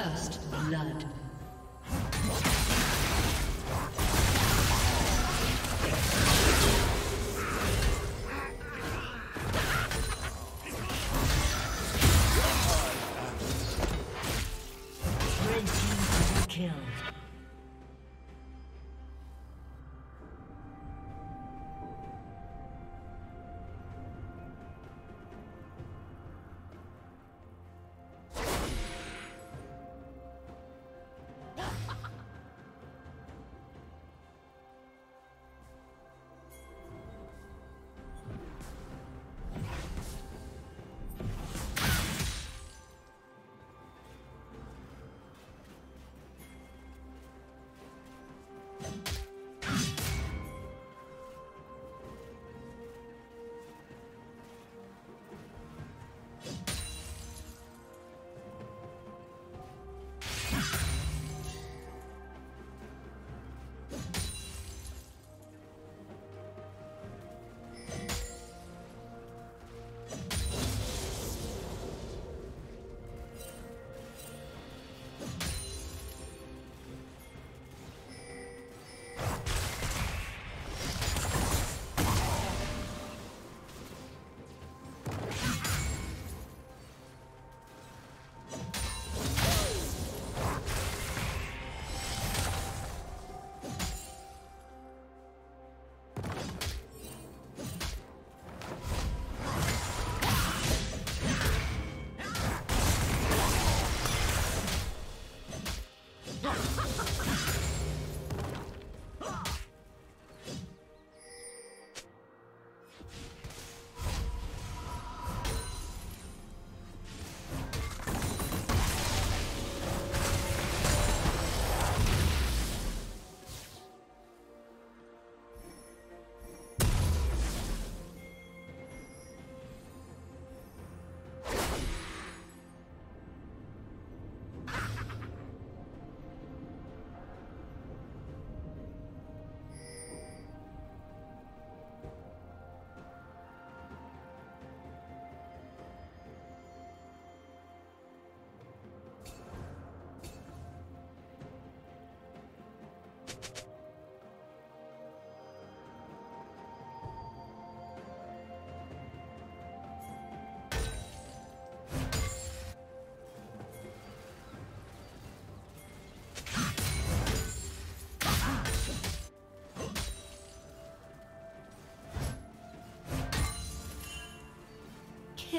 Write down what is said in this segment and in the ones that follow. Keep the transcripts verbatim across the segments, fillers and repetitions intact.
First blood.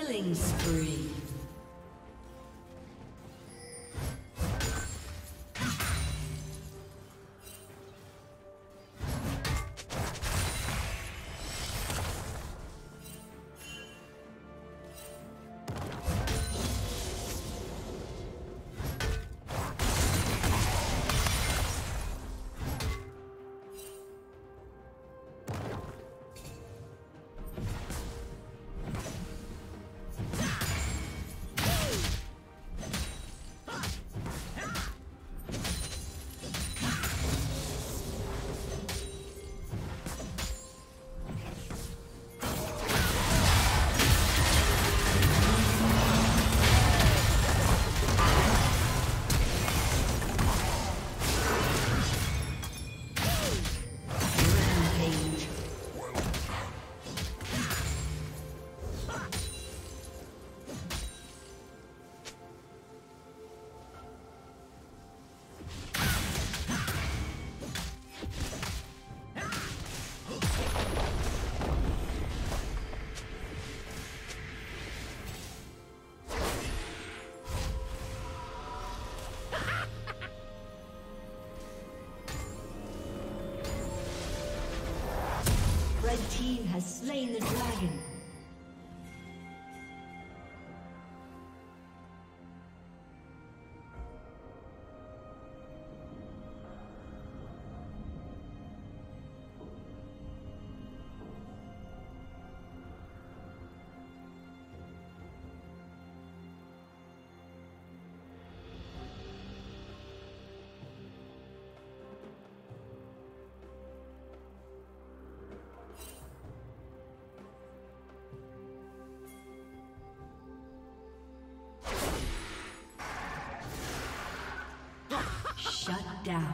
Killing spree. The team has slain the dragon. Shut down.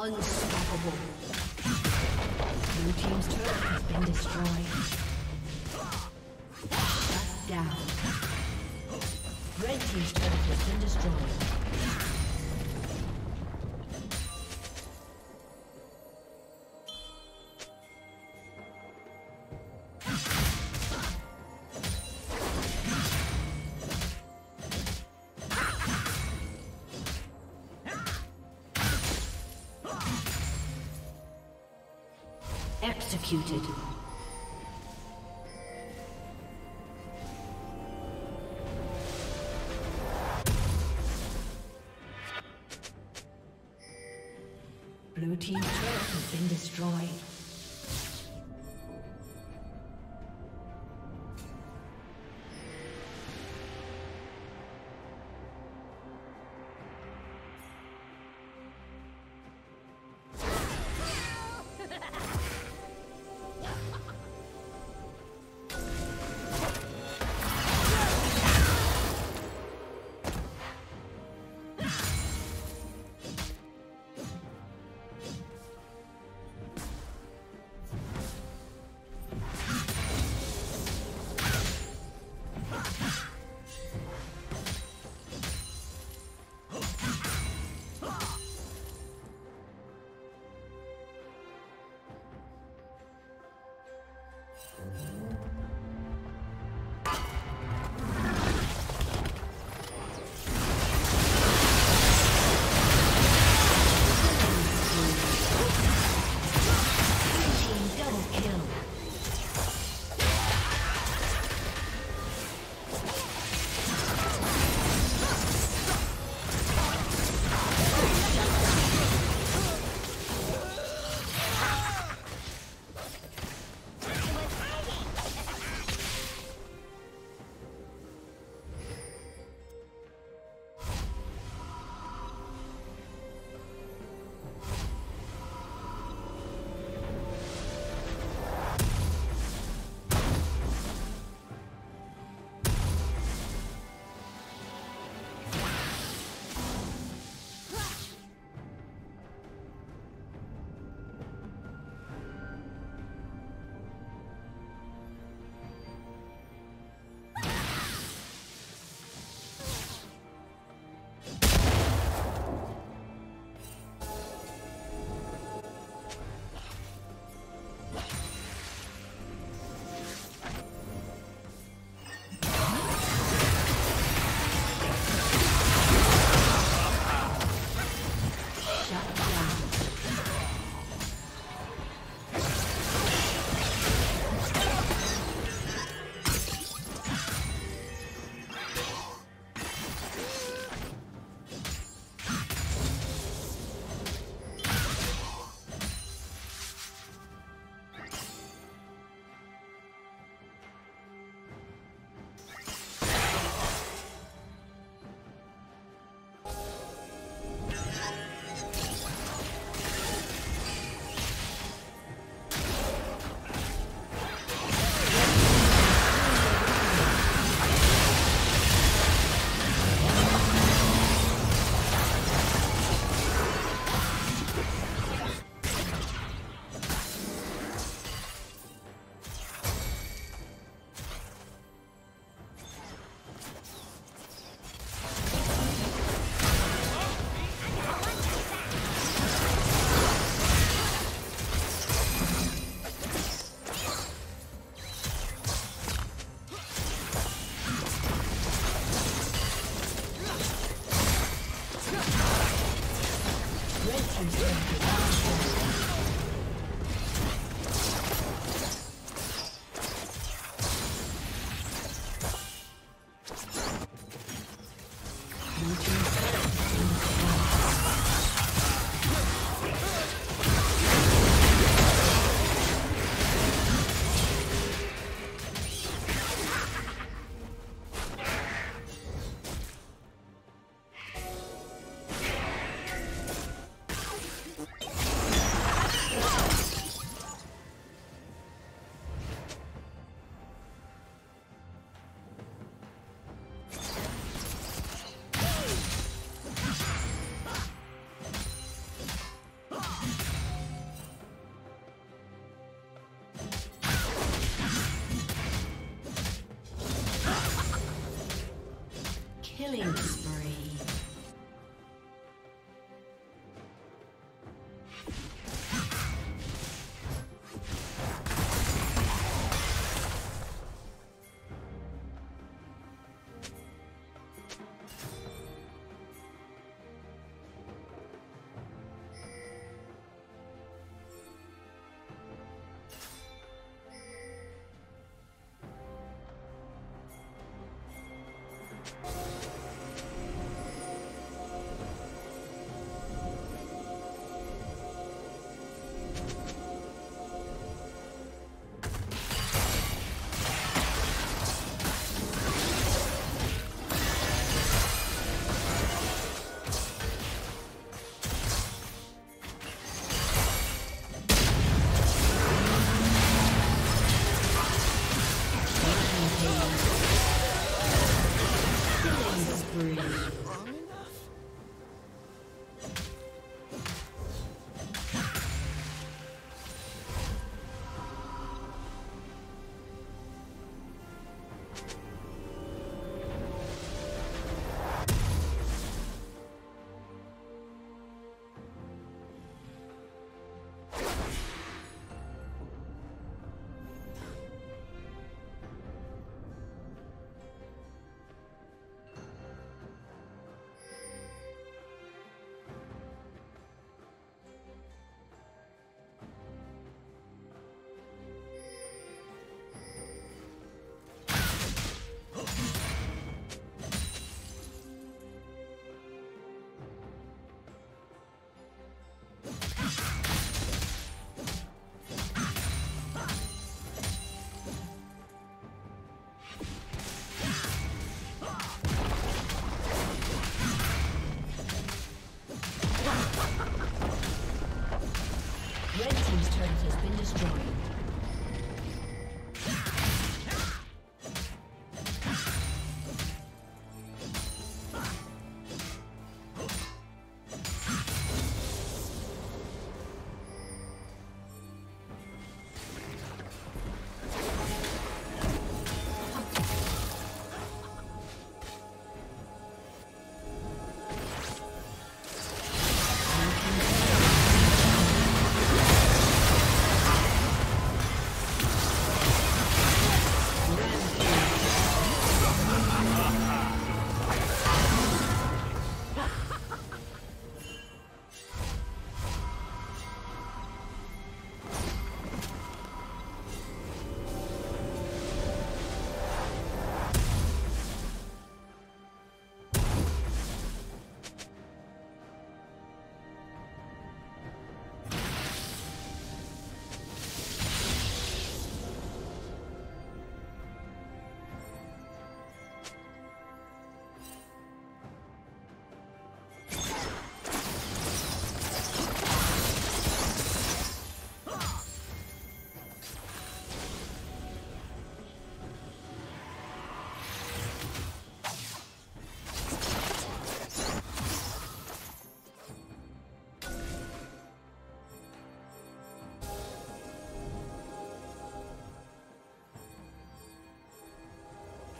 Unstoppable. Blue team's turret has been destroyed. Shut down. Red team's turret has been destroyed. Executed. Blue team's turret has been destroyed. Killing spree.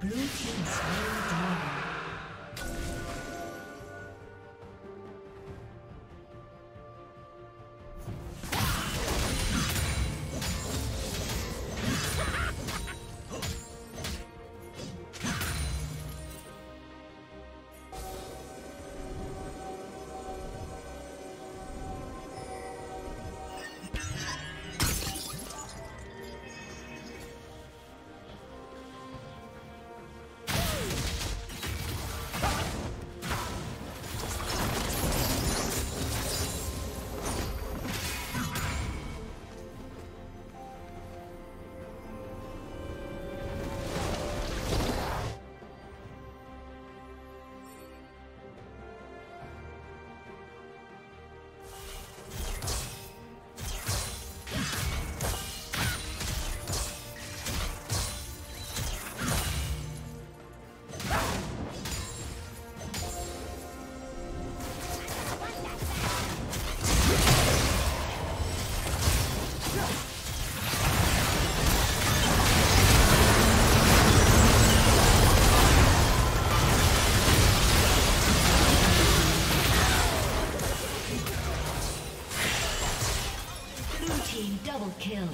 Blue team's double kill.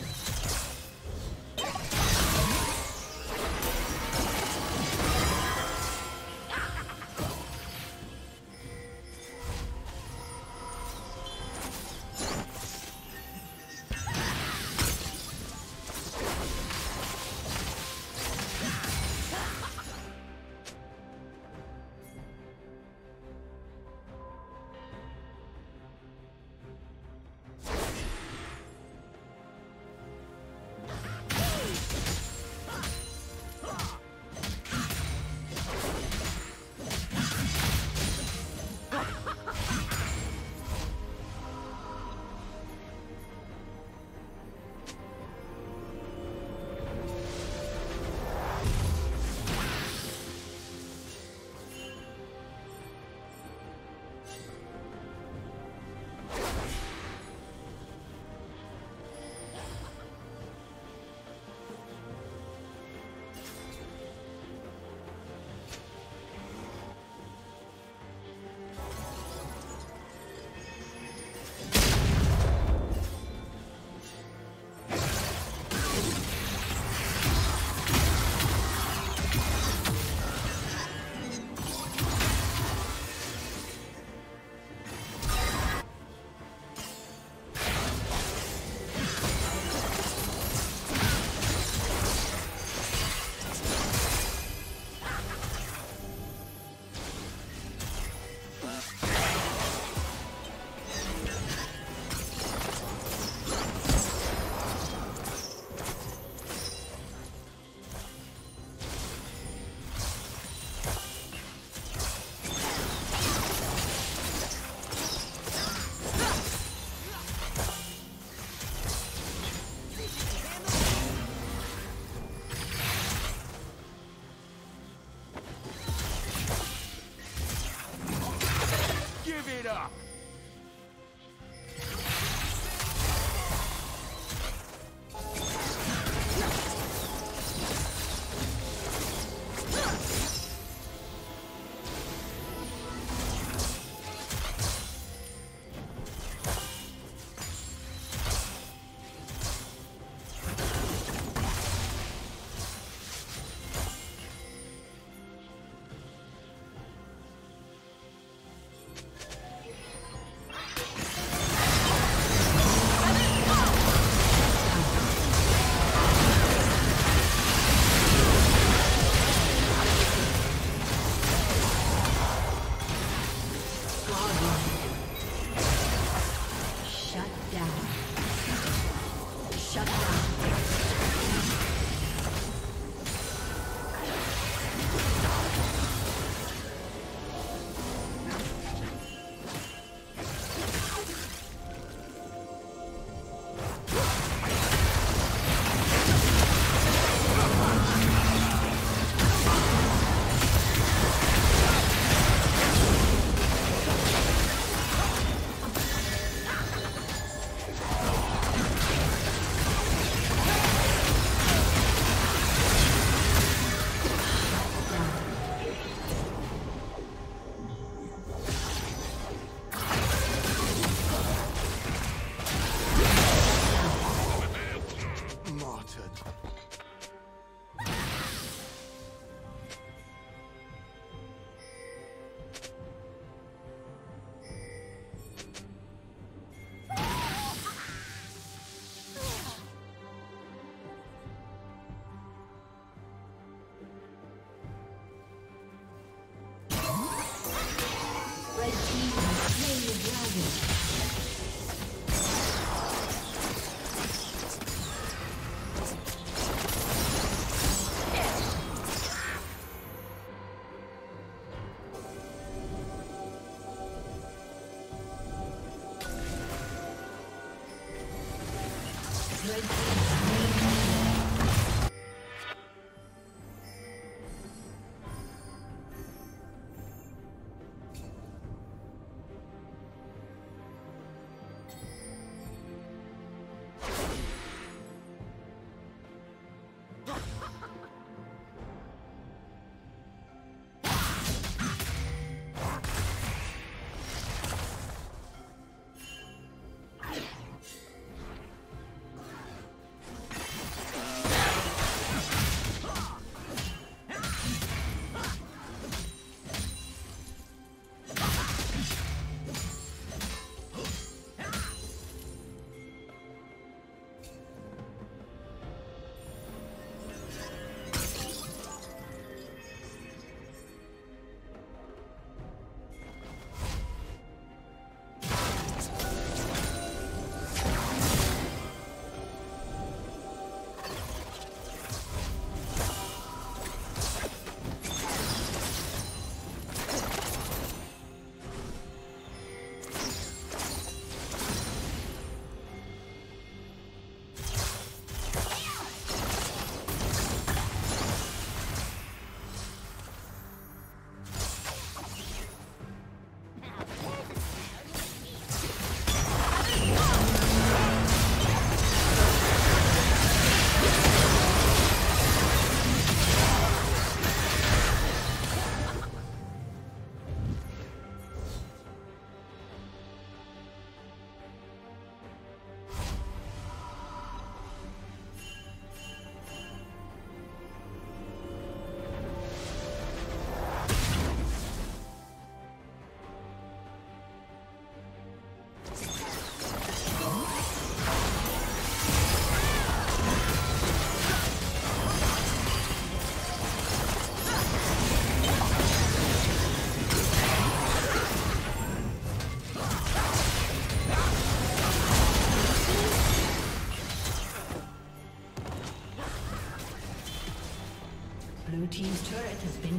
turret has been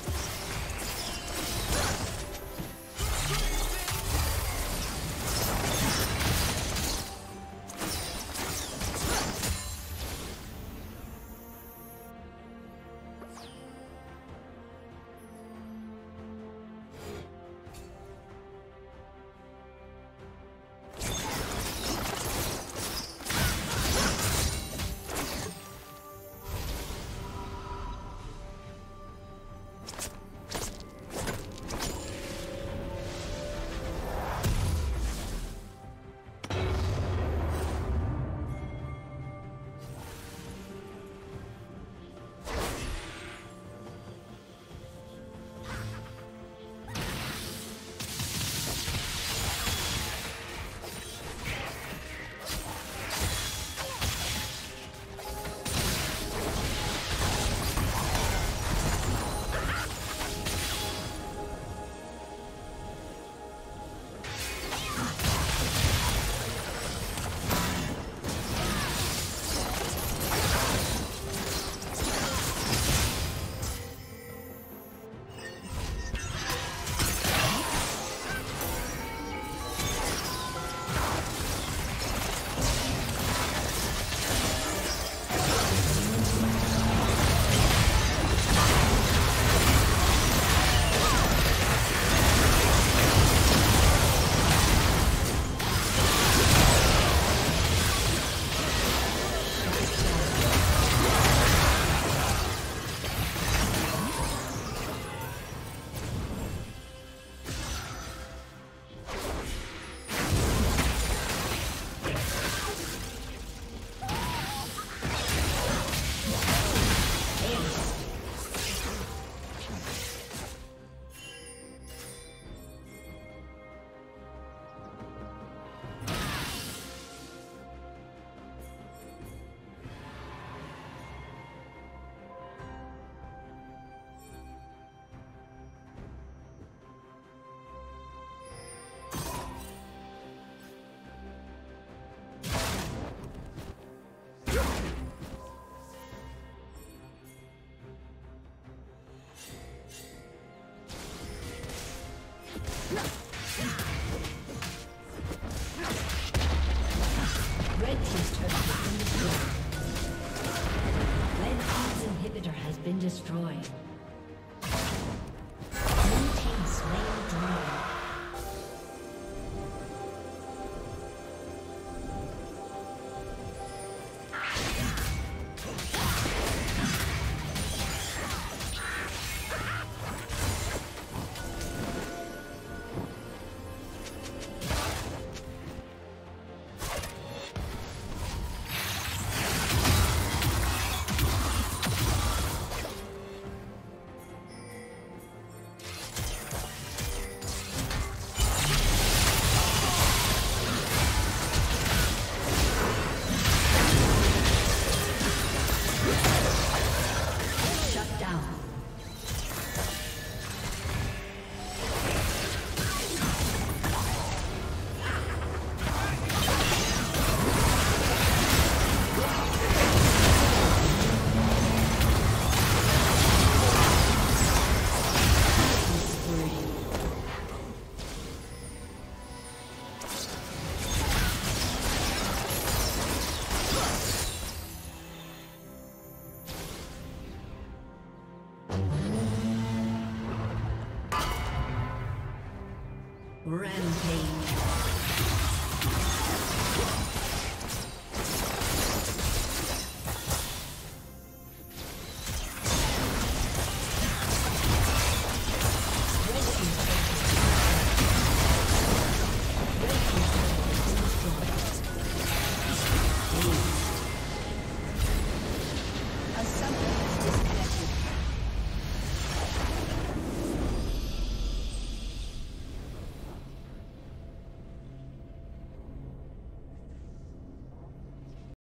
Destroyed.